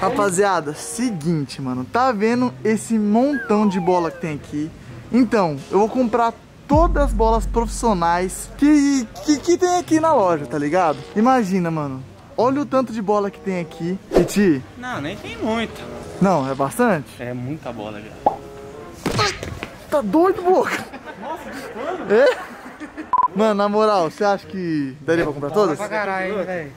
Rapaziada, seguinte, mano. Tá vendo esse montão de bola que tem aqui? Então, eu vou comprar todas as bolas profissionais que tem aqui na loja, tá ligado? Imagina, mano. Olha o tanto de bola que tem aqui. Piti? Não, nem tem muita. Não, é bastante? É muita bola, já. Ai, tá doido, boca? Nossa, que pano? É? Mano, na moral, você acha que daria pra comprar todas? Pra caralho, velho.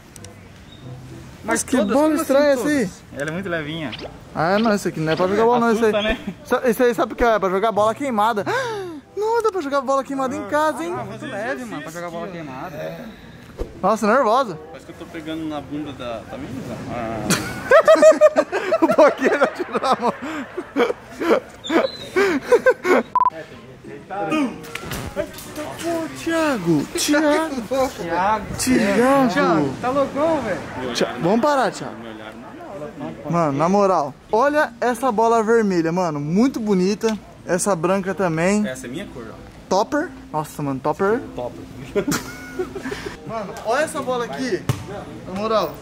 Mas que bola estranha essa aí? Ela é muito levinha. Ah, não, isso aqui não é pra jogar bola, não. Assusta, né? Isso aí sabe o que é? É pra jogar bola queimada. Não, dá pra jogar bola queimada em casa, hein? Ah, muito leve, mano, pra jogar bola queimada. É. Nossa, nervosa. Parece que eu tô pegando na bunda da menina. O boqueiro tirou a mão. Ô, Thiago, tá loucão, velho? Vamos parar, Thiago. Mano, na moral, olha essa bola vermelha, mano, muito bonita. Essa branca também. Essa é minha cor, ó. Topper. Nossa, mano, topper. Topper. Mano, olha essa bola aqui. Na moral.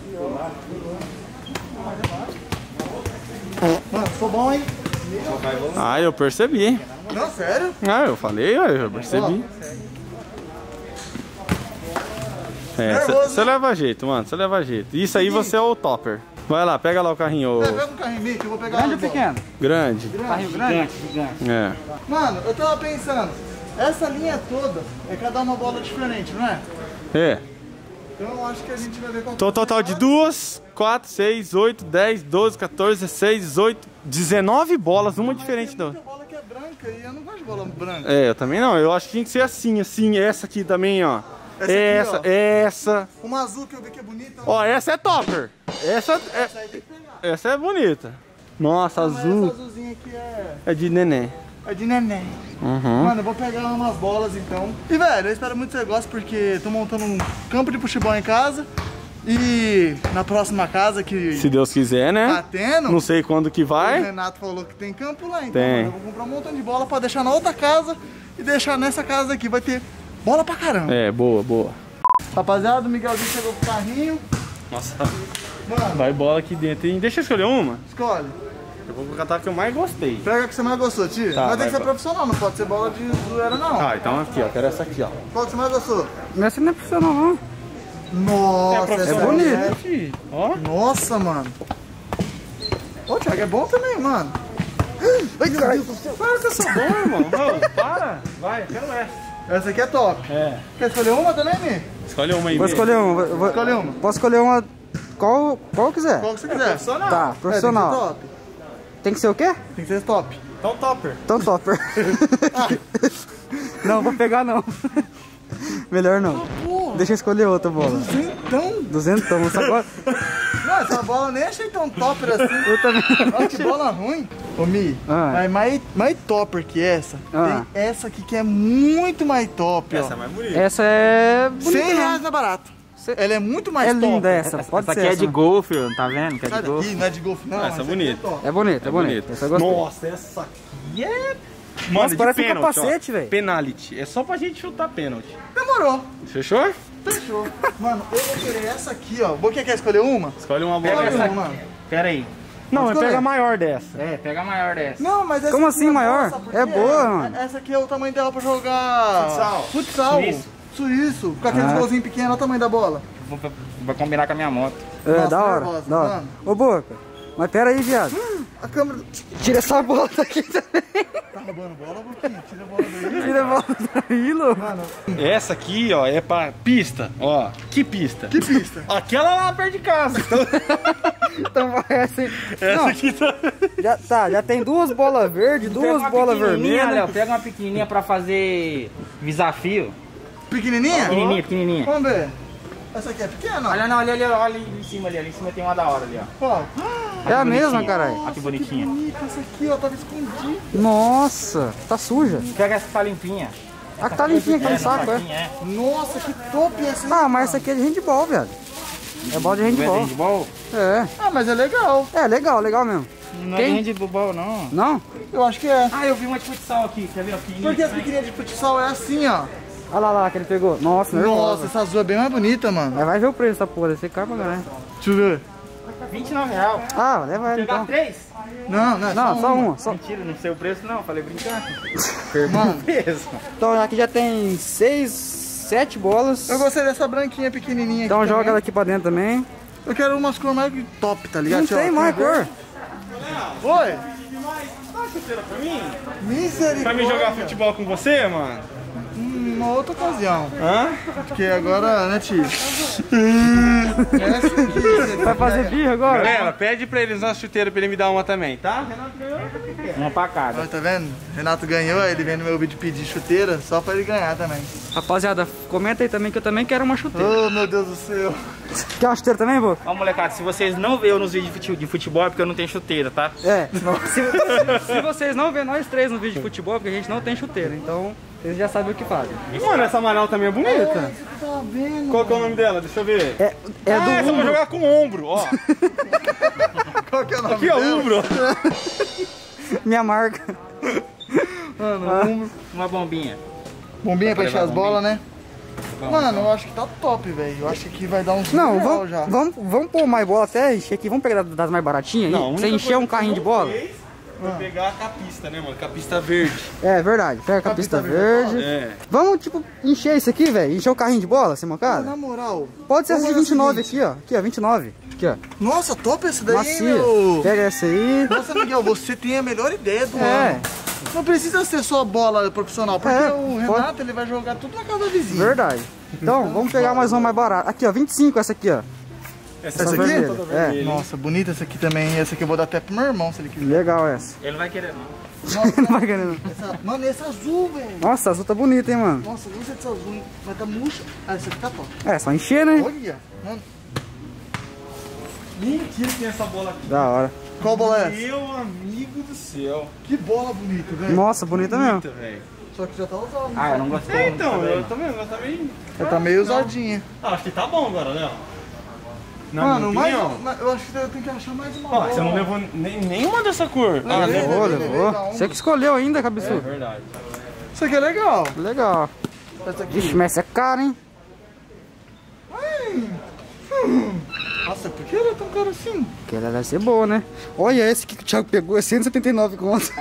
Mano, sou bom, hein? Ah, eu percebi. Não, sério? Ah, eu falei, eu percebi. É, você leva jeito, mano, você leva jeito. Isso aí você é o topper. Vai lá, pega lá o carrinho. Pega o carrinho meio que eu vou pegar. Grande ou pequeno? Grande. Carrinho grande? Grande. É. Mano, eu tava pensando, essa linha toda é cada uma bola diferente, não é? É. Então eu acho que a gente vai ver qual é. Total de 2, 4, 6, 8, 10, 12, 14, 16, 18, 19 bolas, uma diferente da outra. Bola que é branca e eu não gosto de bola branca. É, eu também não. Eu acho que tinha que ser assim, assim. Essa aqui também, ó. Essa aqui, essa. Uma azul que eu vi que é bonita. Ó, essa é topper. Essa aí tem que pegar. Essa é bonita. Nossa, não, azul. Mas essa azulzinha aqui é de neném. É de neném. Uhum. Mano, eu vou pegar umas bolas então. E velho, eu espero muito que você goste, porque tô montando um campo de futebol em casa. E na próxima casa que... se Deus quiser, né? Tá tendo. Não sei quando que vai. O Renato falou que tem campo lá, então mano, eu vou comprar um montão de bola pra deixar na outra casa e deixar nessa casa aqui. Vai ter bola pra caramba. É, boa, boa. Rapaziada, o Miguelzinho chegou com o carrinho. Nossa. Mano, vai bola aqui dentro, hein? Deixa eu escolher uma. Escolhe. Eu vou colocar a que eu mais gostei. Pega a que você mais gostou, tio. Tá, mas tem que ser profissional, não pode ser bola de zoeira, não. Ah, então aqui, ó. Quero essa aqui, ó. Qual que você mais gostou? Essa não é profissional, não. Nossa, essa é bonita. Ó. Nossa, mano. Ô, Thiago, é bom também, mano. Ai, meu Deus do céu. Para que eu sou bom, irmão. Não, para. Vai, eu quero essa. Essa aqui é top. É. Quer escolher uma também, Mi? Escolhe uma aí, Vou escolher uma. Posso escolher uma qual quiser. Qual que você quiser. É profissional. Tá, profissional. É, top. Tem que ser o quê? Tem que ser top. Então topper. Então topper. Ah. Não, vou pegar não. Melhor não. Oh, deixa eu escolher outra bola. Duzentão? Duzentão, essa bola... Não, essa bola eu nem achei tão topper assim. Eu também. Olha que bola ruim. Ô Mi, mas mais topper que essa, tem essa aqui que é muito mais top. Essa ó. É mais bonita. Essa é bonita. R$100 é barato. Ela é muito mais top. É linda essa. Pode ser. Essa aqui é de golfe, tá vendo? Que é de golfe. Não é de golfe, não. Essa é bonita. É bonita, é bonita. Essa eu gostei. Nossa, essa aqui é... Mano, parece um capacete, velho. Penalty. É só pra gente chutar pênalti. Demorou. Fechou? Fechou. Mano, eu vou querer essa aqui, ó. Você quer escolher uma? Escolhe uma boa. Pega essa, mano. Pera aí. Não, pega a maior dessa. É, pega a maior dessa. Não, mas essa... Como assim maior? É boa, mano. Essa aqui é o tamanho dela pra jogar... Futsal. Futsal. Isso, com aqueles golzinhos pequenos, olha o tamanho da bola. Vou combinar com a minha moto. É, nossa, da hora, nervosa, da hora. Ô, Boca, mas pera aí, viado. A câmera... Tira essa bola daqui também. Tá roubando bola, Boquinha? Tira a bola daí. Tira a bola daí, louco. Essa aqui, ó, é pra pista, ó. Que pista? Que pista? Aquela lá perto de casa. Então vai essa aí. Essa não, aqui tá... Já tem duas bolas verdes, duas bolas vermelhas. Léo, pega uma pequenininha pra fazer desafio. Pequenininha? Pequenininha, pequenininha. Vamos ver. Essa aqui é pequena? Olha, não, olha ali em cima, ali. Ali em cima tem uma da hora ali, ó. Ó. É a mesma, caralho. Olha que bonitinha. Que bonita essa aqui, ó. Tava escondida. Nossa, tá suja. Pega essa que tá limpinha. A que tá limpinha, que tá no saco, é. Nossa, que top essa. Ah, mas essa aqui é de handball, velho. É bola de handball. É handball? É. Ah, mas é legal. É, legal mesmo. Não é de handball, não. Não? Eu acho que é. Ah, eu vi uma de futsal aqui. Quer ver? Porque as pequenininhas de futsal é assim, ó. Olha lá que ele pegou. Nossa, essa azul é bem mais bonita, mano. Vai ver o preço dessa porra, esse cara, galera. Deixa eu ver. R$29. Ah, leva ela então. Três? Não, só uma. Só... Mentira, não sei o preço não, falei brincando. Mano, então aqui já tem 6, 7 bolas. Eu gostei dessa branquinha pequenininha então aqui. Então joga também. Ela aqui pra dentro também. Eu quero umas cores mais top, tá ligado? Não tem mais cor. Oi! Misericórdia! Pra mim jogar futebol com você, mano? Uma outra ocasião. Hã? Porque agora, né, tio? Vai fazer birra agora? Galera, pede pra eles nossa chuteira pra ele me dar uma também, tá? Renato ganhou, eu também quero. Uma pra cada. Olha, tá vendo? Renato ganhou, ele vem no meu vídeo pedir chuteira só pra ele ganhar também. Rapaziada, comenta aí também que eu também quero uma chuteira. Oh, meu Deus do céu. Quer uma chuteira também, vô? Ó, molecada, se vocês não veem eu nos vídeos de futebol é porque eu não tenho chuteira, tá? É. Se vocês não veem nós três no vídeo de futebol é porque a gente não tem chuteira, então... Eles já sabem o que fazem. Mano, essa Amaral também é bonita. É, tá vendo, qual que é o nome dela? Deixa eu ver. É do essa eu vou jogar com o ombro, ó. Qual que é o nome dela? Aqui é o ombro. Minha marca. Mano, ombro. Uma bombinha. Bombinha pra encher as bolas, né? Mano, eu acho que tá top, velho. Eu acho que aqui vai dar um... Não, vamos pôr mais bola até encher aqui. Vamos pegar das mais baratinhas aí? Você encher um carrinho de bola? Vou pegar a capista, né, mano? Capista verde. É, verdade. Pega a capista verde. É. Vamos, tipo, encher isso aqui, velho? Encher o carrinho de bola, sem mancada? Na moral. Pode ser essa de 29 aqui, ó. Aqui, ó, 29. Aqui, ó. Nossa, top essa daí, macia. Meu. Pega essa aí. Nossa, Miguel, você tem a melhor ideia do ano. Não precisa ser só bola profissional, porque o Renato, ele vai jogar tudo na casa da vizinha. Verdade. Então, vamos pegar mais uma mais barata. Aqui, ó, 25 essa aqui, ó. Essa aqui? É. Nossa, bonita essa aqui também. Essa aqui eu vou dar até pro meu irmão, se ele quiser. Legal essa. Ele não vai querer não. Nossa, não vai querer não. Essa, mano, essa azul, velho. Nossa, azul tá bonita, hein, mano. Nossa, não sei se essa azul vai tá murcha. Ah, essa aqui tá top. É, só encher, né? Olha, mano. Mentira que tem essa bola aqui. Da hora. Qual bola é essa? Meu amigo do céu. Que bola bonita, velho. Nossa, bonita mesmo. Bonita, velho. Só que já tá usado. Ah, eu não gostei. É, então, eu também, ela tá meio... Ela tá meio usadinha. Ah, acho que tá bom agora, né? Mano, mas eu acho que eu tenho que achar mais uma bola. Você não levou nenhuma dessa cor. Ah, levou. Você que escolheu ainda, cabeçudo. É verdade. Isso aqui é legal. Legal. Vixe, mas essa é cara, hein? Nossa, por que ela é tão cara assim? Porque ela vai ser boa, né? Olha esse que o Thiago pegou, é 179 conto.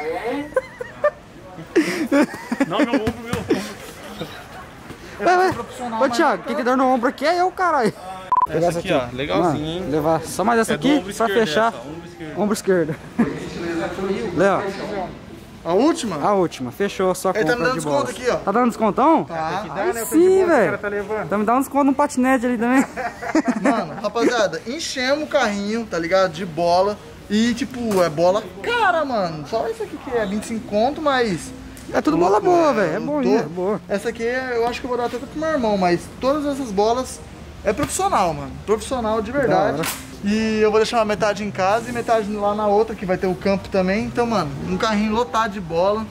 Não, meu ombro, meu ombro. Ô, Thiago, quem que dá no ombro aqui é eu, caralho. Essa aqui, ó, legalzinho, hein? Levar só mais essa aqui, pra fechar. Ombro esquerdo. Léo. A última? A última, fechou, só com a compra de bolas. Ele tá me dando desconto aqui, ó. Tá dando descontão? Tá. Aí dá, né? Sim, velho. Tá me dando desconto num patinete ali também. Mano, rapaziada, enchemos o carrinho, tá ligado? De bola. E, tipo, é bola cara, mano. Só isso aqui que é 25 conto, mas... É tudo bola boa, velho. É bom, é boa. Essa aqui, eu acho que eu vou dar até pro meu irmão, mas todas essas bolas... É profissional, mano. Profissional de verdade. E eu vou deixar metade em casa e metade lá na outra, que vai ter o campo também. Então, mano, um carrinho lotado de bola.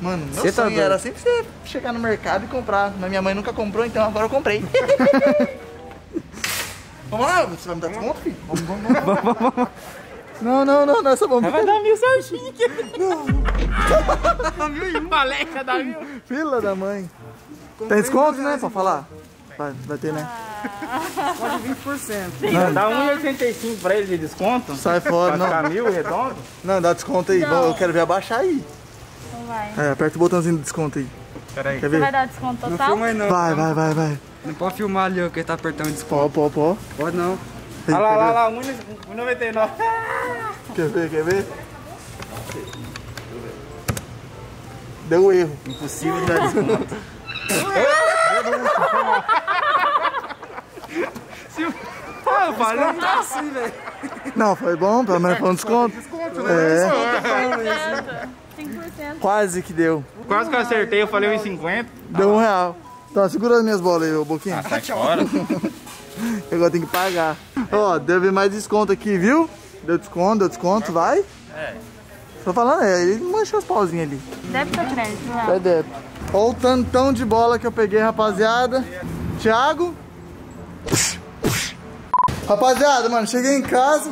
Mano, meu sonho era sempre você chegar no mercado e comprar. Mas minha mãe nunca comprou, então agora eu comprei. Vamos lá, você vai me dar desconto, filho? Vamos. Não, essa bomba. Vai dar 1000 certinho aqui. Não. 1001. Paleca, dá 1000. Fila da mãe. Tem desconto, né, pra falar? Vai ter, né? Quase 20%. Não, dá 1,85 pra ele de desconto? Sai fora, não. Vai ficar 1.000 redondo? Não, dá desconto aí. Não. Eu quero ver abaixar aí. Não vai. É, aperta o botãozinho de desconto aí. Pera aí. Quer ver? Você vai dar desconto total? Não filma aí não. Vai. Não pode filmar ali, ó, que ele tá apertando desconto. Pode. Pode não. Olha lá, 1,99. Quer ver? Deu um erro. Impossível de dar desconto. Eu falei, não tá assim, velho. Não, foi bom, pelo menos foi um desconto. É. 5%. Quase que deu. Quase que eu acertei, eu falei 1,50. Deu R$1. Tá, segura as minhas bolas aí, ô Boquinha. Ah, sai fora. Agora tem que pagar. Ó, deve mais desconto aqui, viu? Deu desconto, vai. É. Tô falando, ele manchou as pauzinhas ali. Débito ou crédito? É débito. Olha o tantão de bola que eu peguei, rapaziada. Thiago. Rapaziada, mano, cheguei em casa.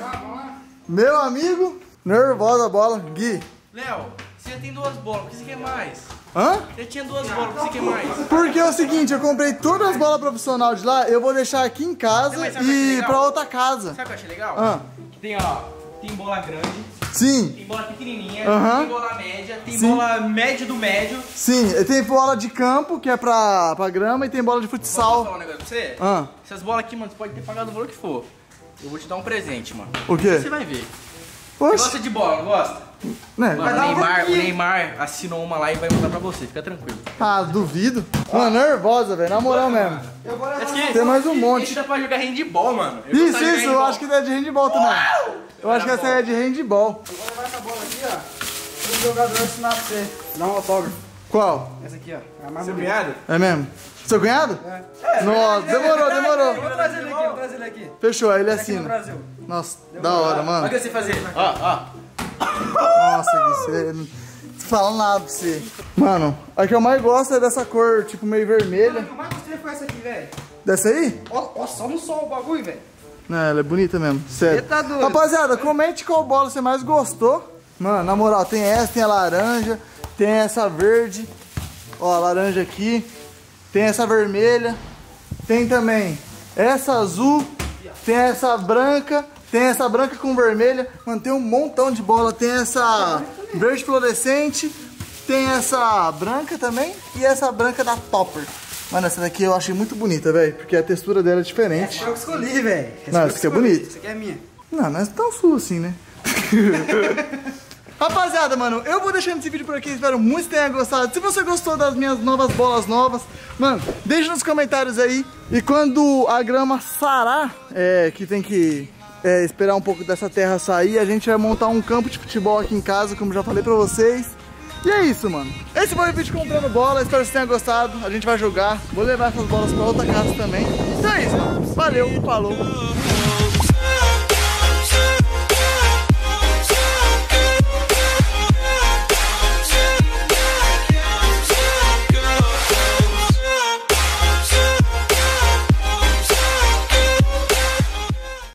Meu amigo, nervosa a bola. Gui. Léo, você tem 2 bolas, o que você quer mais? Hã? Eu tinha duas bolas, não consegui mais. Porque é o seguinte, eu comprei todas as bolas profissionais de lá, eu vou deixar aqui em casa e pra outra casa. Sabe o que eu achei legal? Hã? Que tem, ó, tem bola grande. Sim. Tem bola pequenininha, tem bola média, tem bola médio do médio. Sim, tem bola de campo, que é pra grama, e tem bola de futsal. Posso falar um negócio pra você? Ah. Essas bolas aqui, mano, você pode ter pagado o valor que for. Eu vou te dar um presente, mano. O quê? Você vai ver. Oxe. Você gosta de bola, não gosta? Mano, o Neymar assinou uma lá e vai mandar pra você, fica tranquilo. Ah, duvido. Mano, nervosa, velho, na moral mesmo. Tem mais um monte. Isso dá pra jogar handball, mano. Isso, eu acho que dá de handball também. Eu acho que essa é de handball. Eu vou levar essa bola aqui, ó. Pra um jogador ensinar pra você. Dá um autógrafo. Qual? Essa aqui, ó. É a mais bonita. Seu cunhado? É mesmo? Seu cunhado? É. Nossa, demorou. Vou trazer ele aqui, Fechou, aí ele assina. Aqui no Nossa, da hora, mano. Olha o que você fazer. Ó. Nossa, você não fala nada pra você. Mano, a que eu mais gosto é dessa cor, tipo, meio vermelha. O que eu mais gostei foi essa aqui, velho. Dessa aí? Ó, só no sol o bagulho, velho. Não, ela é bonita mesmo, sério. Tá doido. Rapaziada, comente qual bola você mais gostou. Mano, na moral, tem essa, tem a laranja, tem essa verde. Ó, a laranja aqui. Tem essa vermelha. Tem também essa azul. Tem essa branca. Tem essa branca com vermelha. Mano, tem um montão de bola. Tem essa verde fluorescente. Tem essa branca também. E essa branca da Topper. Mano, essa daqui eu achei muito bonita, velho, porque a textura dela é diferente. Essa eu escolhi, velho. Não, essa aqui é bonita. Essa aqui é minha. Não, não é tão sua assim, né? Rapaziada, mano, eu vou deixando esse vídeo por aqui. Espero muito que tenha gostado. Se você gostou das minhas novas bolas novas, mano, deixa nos comentários aí. E quando a grama sarar, que tem que esperar um pouco dessa terra sair, a gente vai montar um campo de futebol aqui em casa, como já falei pra vocês. E é isso, mano. Esse foi o vídeo comprando bola. Espero que vocês tenham gostado. A gente vai jogar. Vou levar essas bolas pra outra casa também. Então é isso. Valeu, falou.